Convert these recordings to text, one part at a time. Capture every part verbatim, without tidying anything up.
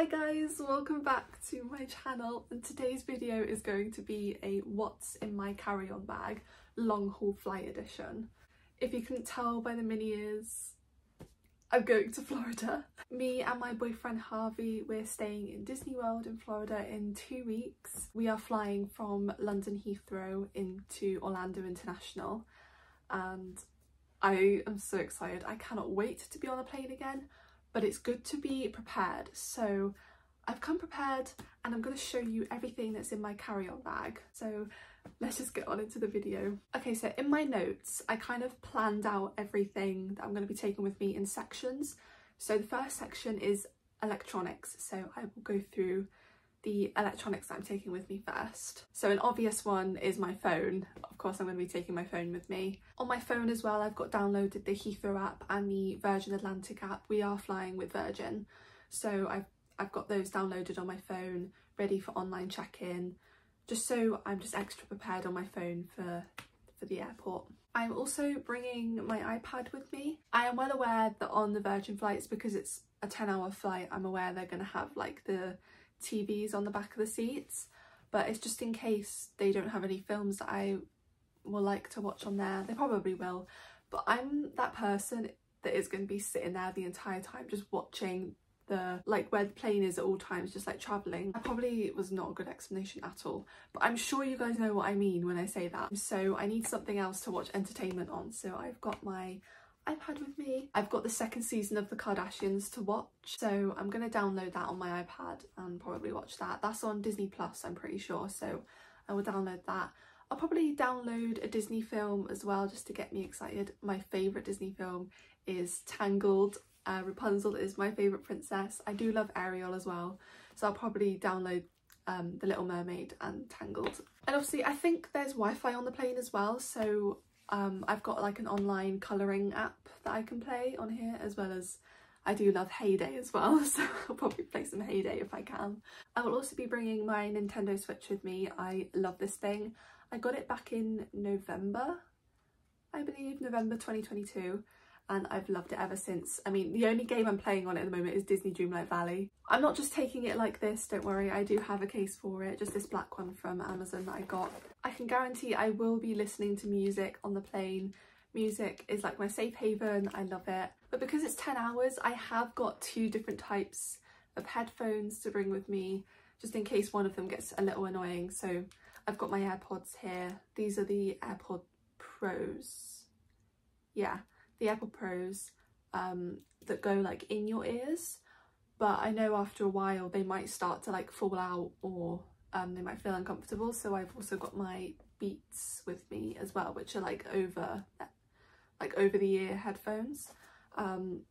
Hi guys, welcome back to my channel, and today's video is going to be a what's in my carry-on bag long haul flight edition. If you couldn't tell by the mini ears, I'm going to Florida. Me and my boyfriend Harvey, we're staying in Disney World in Florida in two weeks. We are flying from London Heathrow into Orlando International and I am so excited. I cannot wait to be on a plane again. But it's good to be prepared, so I've come prepared and I'm going to show you everything that's in my carry-on bag, so let's just get on into the video. Okay, so in my notes I kind of planned out everything that I'm going to be taking with me in sections. So the first section is electronics, so I will go through the electronics that I'm taking with me first. So an obvious one is my phone. Of course I'm going to be taking my phone with me. On my phone as well, I've got downloaded the Heathrow app and the Virgin Atlantic app. We are flying with Virgin, so I've, I've got those downloaded on my phone, ready for online check-in, just so I'm just extra prepared on my phone for, for the airport. I'm also bringing my iPad with me. I am well aware that on the Virgin flights, because it's a ten hour flight, I'm aware they're going to have like the T Vs on the back of the seats, but it's just in case they don't have any films that I will like to watch on there. They probably will, but I'm that person that is going to be sitting there the entire time just watching the like where the plane is at all times, just like traveling. That probably was not a good explanation at all, but I'm sure you guys know what I mean when I say that. So I need something else to watch entertainment on, so I've got my iPad with me. I've got the second season of the Kardashians to watch, so I'm gonna download that on my iPad and probably watch that. That's on Disney Plus, I'm pretty sure, so I will download that. I'll probably download a Disney film as well, just to get me excited. My favorite Disney film is Tangled. uh, Rapunzel is my favorite princess. I do love Ariel as well, so I'll probably download um, The Little Mermaid and Tangled. And obviously I think there's Wi-Fi on the plane as well, so Um, I've got like an online colouring app that I can play on here, as well as I do love Hay Day as well, so I'll probably play some Hay Day if I can. I will also be bringing my Nintendo Switch with me. I love this thing. I got it back in November, I believe, November twenty twenty-two, and I've loved it ever since. I mean, the only game I'm playing on it at the moment is Disney Dreamlight Valley. I'm not just taking it like this, don't worry, I do have a case for it, just this black one from Amazon that I got. I can guarantee I will be listening to music on the plane. Music is like my safe haven, I love it. But because it's ten hours, I have got two different types of headphones to bring with me, just in case one of them gets a little annoying. So I've got my AirPods here. These are the AirPod Pros. Yeah, the Apple Pros um, that go like in your ears, but I know after a while they might start to like fall out, or um, they might feel uncomfortable. So I've also got my Beats with me as well, which are like over like over the ear headphones, um,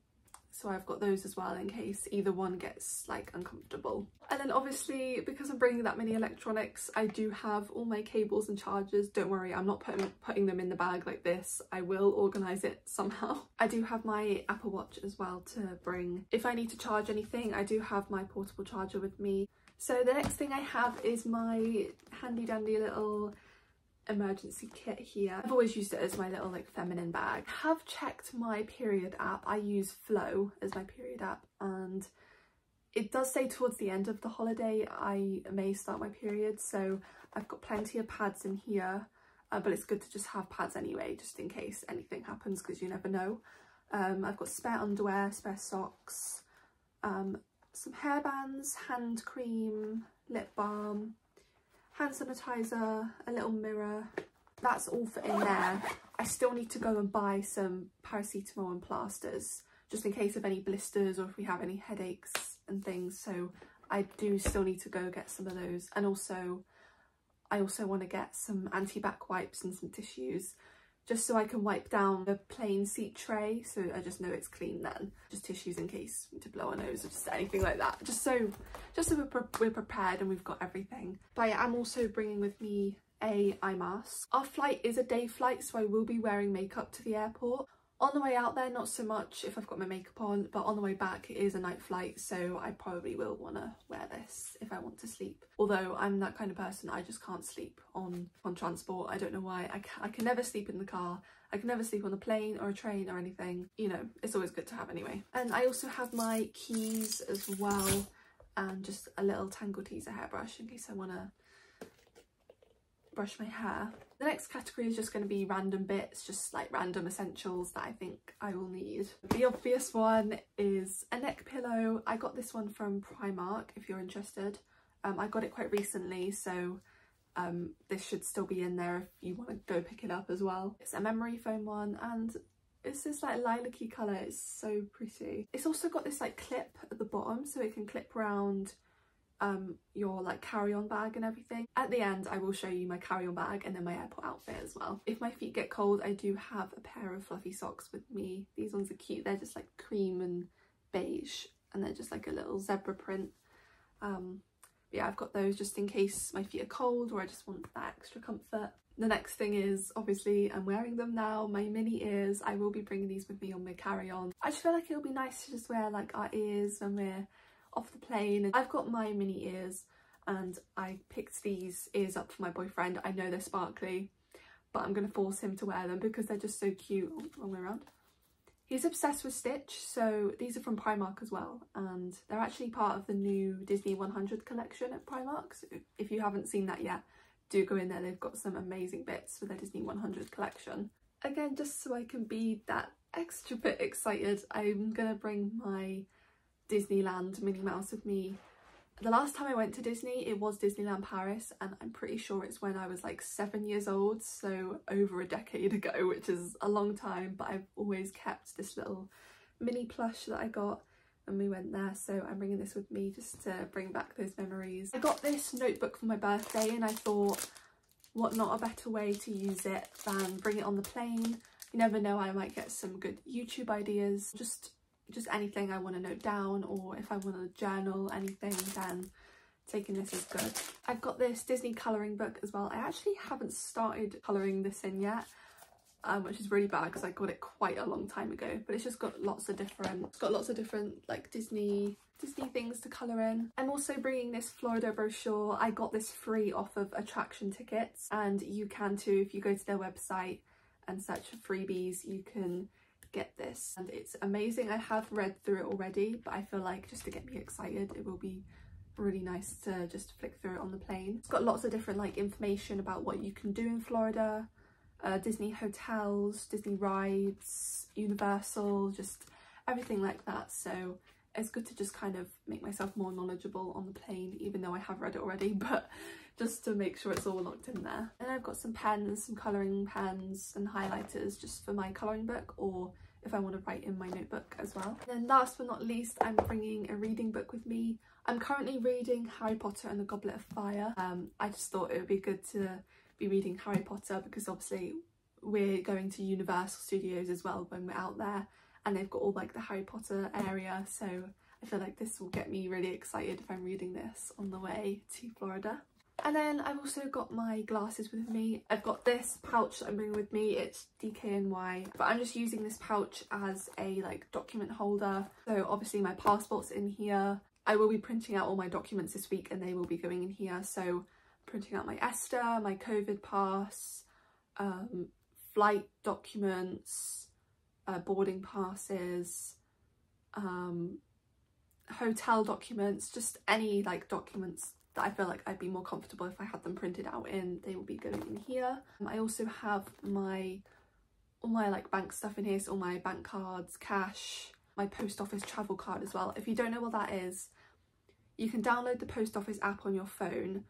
so I've got those as well in case either one gets like uncomfortable. And then obviously, because I'm bringing that many electronics, I do have all my cables and chargers. Don't worry, I'm not putting, putting them in the bag like this. I will organise it somehow. I do have my Apple Watch as well to bring. If I need to charge anything, I do have my portable charger with me. So the next thing I have is my handy dandy little emergency kit here. I've always used it as my little like feminine bag. I have checked my period app. I use Flo as my period app, and it does say towards the end of the holiday I may start my period, so I've got plenty of pads in here, uh, but it's good to just have pads anyway, just in case anything happens, because you never know. um, I've got spare underwear, spare socks, um, some hairbands, hand cream, lip balm, hand sanitizer, a little mirror. That's all for in there. I still need to go and buy some paracetamol and plasters, just in case of any blisters or if we have any headaches and things. So I do still need to go get some of those. And also, I also want to get some anti-back wipes and some tissues, just so I can wipe down the plane seat tray, so I just know it's clean then. Just tissues in case to blow our nose or just anything like that. Just so, just so we're, pre we're prepared and we've got everything. But yeah, I'm also bringing with me a eye mask. Our flight is a day flight, so I will be wearing makeup to the airport. On the way out there, not so much if I've got my makeup on, but on the way back it is a night flight, so I probably will want to wear this if I want to sleep. Although I'm that kind of person, I just can't sleep on, on transport. I don't know why. I, ca I can never sleep in the car. I can never sleep on a plane or a train or anything. You know, it's always good to have anyway. And I also have my keys as well. and just a little Tangle Teaser hairbrush in case I want to brush my hair. The next category is just going to be random bits, just like random essentials that I think I will need. The obvious one is a neck pillow. I got this one from Primark if you're interested. Um, I got it quite recently, so um, this should still be in there if you want to go pick it up as well. It's a memory foam one and it's this like lilac-y colour, it's so pretty. It's also got this like clip at the bottom so it can clip round um, your like carry-on bag and everything. At the end I will show you my carry-on bag and then my airport outfit as well. If my feet get cold I do have a pair of fluffy socks with me. These ones are cute, they're just like cream and beige and they're just like a little zebra print. Um, yeah, I've got those just in case my feet are cold or I just want that extra comfort. The next thing is, obviously, I'm wearing them now, my mini ears. I will be bringing these with me on my carry-on. I just feel like it'll be nice to just wear like our ears when we're off the plane. I've got my mini ears and I picked these ears up for my boyfriend. I know they're sparkly, but I'm going to force him to wear them because they're just so cute. Oh, wrong way around. He's obsessed with Stitch, so these are from Primark as well, and they're actually part of the new Disney one hundred collection at Primark, so if you haven't seen that yet, do go in there. They've got some amazing bits for their Disney one hundred collection. Again, just so I can be that extra bit excited, I'm gonna bring my Disneyland Minnie Mouse with me. The last time I went to Disney, it was Disneyland Paris, and I'm pretty sure it's when I was like seven years old, so over a decade ago, which is a long time, but I've always kept this little mini plush that I got when we went there, so I'm bringing this with me just to bring back those memories. I got this notebook for my birthday, and I thought, what not a better way to use it than bring it on the plane. You never know, I might get some good YouTube ideas. Just just anything I want to note down, or if I want to journal anything, then taking this is good. I've got this Disney colouring book as well. I actually haven't started colouring this in yet, um, which is really bad because I got it quite a long time ago, but it's just got lots of different, it's got lots of different like Disney, Disney things to colour in. I'm also bringing this Florida brochure. I got this free off of attraction tickets, and you can too if you go to their website and search for freebies, you can get this, and it's amazing. I have read through it already, but I feel like just to get me excited it will be really nice to just flick through it on the plane. It's got lots of different like information about what you can do in Florida, uh, Disney hotels, Disney rides, Universal, just everything like that, so it's good to just kind of make myself more knowledgeable on the plane, even though I have read it already, but just to make sure it's all locked in there. And I've got some pens, some colouring pens and highlighters just for my colouring book, or if I want to write in my notebook as well. And then last but not least, I'm bringing a reading book with me. I'm currently reading Harry Potter and the Goblet of Fire. Um, I just thought it would be good to be reading Harry Potter because obviously we're going to Universal Studios as well when we're out there, and they've got all like the Harry Potter area, so I feel like this will get me really excited if I'm reading this on the way to Florida. And then I've also got my glasses with me. I've got this pouch that I'm bringing with me, it's D K N Y, but I'm just using this pouch as a like document holder, so obviously my passport's in here. I will be printing out all my documents this week and they will be going in here, so printing out my ESTA, my COVID pass, um, flight documents, uh, boarding passes, um, hotel documents, just any like documents that I feel like I'd be more comfortable if I had them printed out in, they will be going in here. Um, I also have my all my like bank stuff in here, so all my bank cards, cash, my post office travel card as well. If you don't know what that is, you can download the post office app on your phone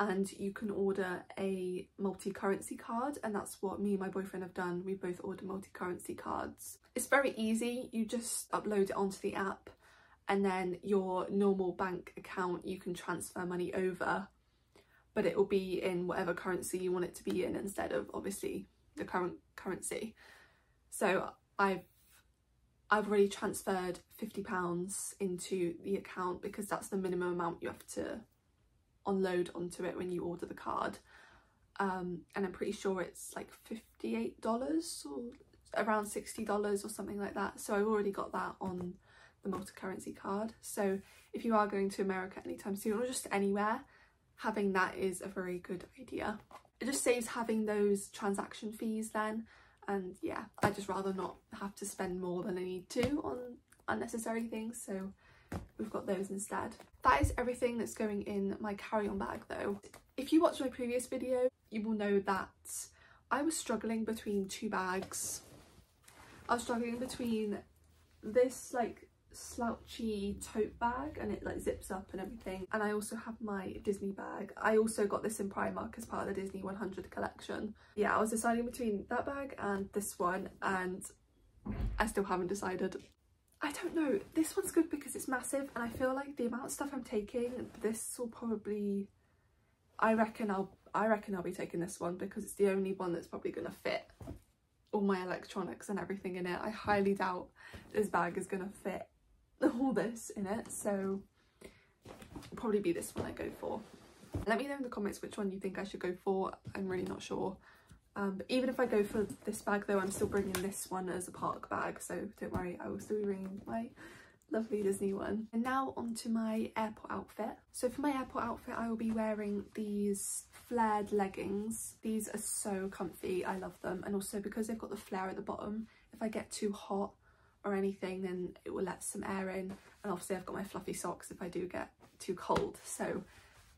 and you can order a multi-currency card, and that's what me and my boyfriend have done. We both order multi-currency cards. It's very easy, you just upload it onto the app, and then your normal bank account you can transfer money over, but it will be in whatever currency you want it to be in instead of obviously the current currency. So I've I've already transferred fifty pounds into the account because that's the minimum amount you have to unload onto it when you order the card, um, and I'm pretty sure it's like fifty-eight dollars or around sixty dollars or something like that, so I've already got that on the multi-currency card. So if you are going to America anytime soon or just anywhere, having that is a very good idea. It just saves having those transaction fees then, and yeah, I'd just rather not have to spend more than I need to on unnecessary things, so we've got those instead. That is everything that's going in my carry-on bag though. If you watched my previous video, you will know that I was struggling between two bags. I was struggling between this like slouchy tote bag, and it like zips up and everything, and I also have my Disney bag. I also got this in Primark as part of the Disney one hundred collection. Yeah, I was deciding between that bag and this one, and I still haven't decided. I don't know, this one's good because it's massive, and I feel like the amount of stuff I'm taking, this will probably, I reckon I'll I reckon I'll be taking this one because it's the only one that's probably gonna fit all my electronics and everything in it. I highly doubt this bag is gonna fit all this in it, so it'll probably be this one I go for. Let me know in the comments which one you think I should go for. I'm really not sure. Um, but even if I go for this bag though, I'm still bringing this one as a park bag, so don't worry, I will still be bringing my lovely Disney one. And now onto my airport outfit. So for my airport outfit, I will be wearing these flared leggings. These are so comfy, I love them, and also because they've got the flare at the bottom, if I get too hot or anything then it will let some air in, and obviously I've got my fluffy socks if I do get too cold, so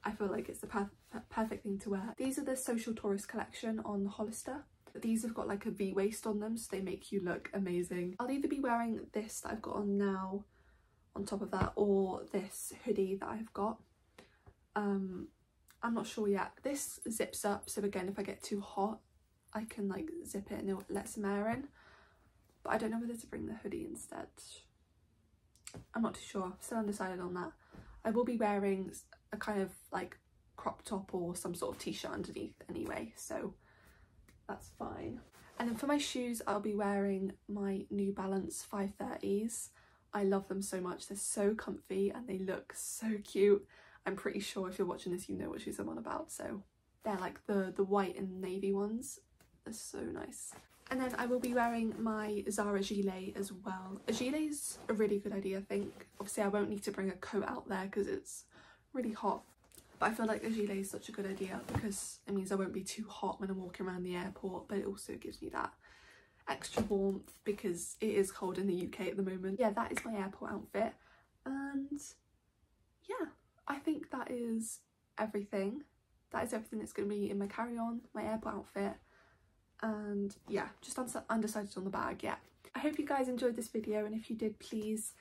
I feel like it's the perf perfect thing to wear. These are the Social Tourist collection on Hollister. These have got like a V-waist on them, so they make you look amazing. I'll either be wearing this that I've got on now on top of that, or this hoodie that I've got. Um, I'm not sure yet. This zips up, so again if I get too hot I can like zip it and it'll let some air in. But I don't know whether to bring the hoodie instead. I'm not too sure, I'm still undecided on that. I will be wearing a kind of like crop top or some sort of t-shirt underneath anyway, so that's fine. And then for my shoes, I'll be wearing my New Balance five thirties. I love them so much, they're so comfy and they look so cute. I'm pretty sure if you're watching this you know what shoes I'm on about, so they're like the the white and navy ones, they're so nice. And then I will be wearing my Zara gilet as well. A gilet is a really good idea, I think. Obviously I won't need to bring a coat out there because it's really hot, but I feel like a gilet is such a good idea because it means I won't be too hot when I'm walking around the airport, but it also gives me that extra warmth because it is cold in the U K at the moment. Yeah, that is my airport outfit, and yeah, I think that is everything. That is everything that's going to be in my carry-on, my airport outfit, and yeah, just undecided on the bag yet. I hope you guys enjoyed this video, and if you did, please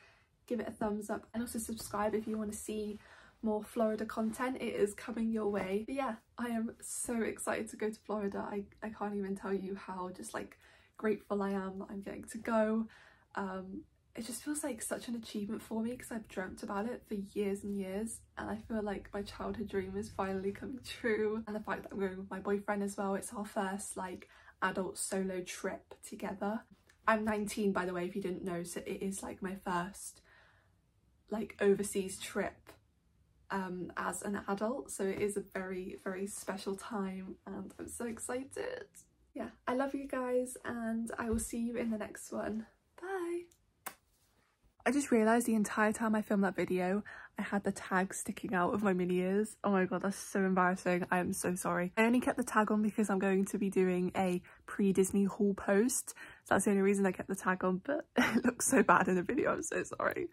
give it a thumbs up and also subscribe if you want to see more Florida content. It is coming your way. But yeah, I am so excited to go to Florida. I, I can't even tell you how just like grateful I am that I'm getting to go. Um, it just feels like such an achievement for me because I've dreamt about it for years and years, and I feel like my childhood dream is finally coming true. And the fact that I'm going with my boyfriend as well, it's our first like adult solo trip together. I'm nineteen by the way if you didn't know, so it is like my first like overseas trip um as an adult, so it is a very very special time and I'm so excited. Yeah, I love you guys and I will see you in the next one. Bye. I just realised the entire time I filmed that video I had the tag sticking out of my mini ears. Oh my god, that's so embarrassing. I am so sorry. I only kept the tag on because I'm going to be doing a pre-Disney haul post, so that's the only reason I kept the tag on, but it looks so bad in the video. I'm so sorry.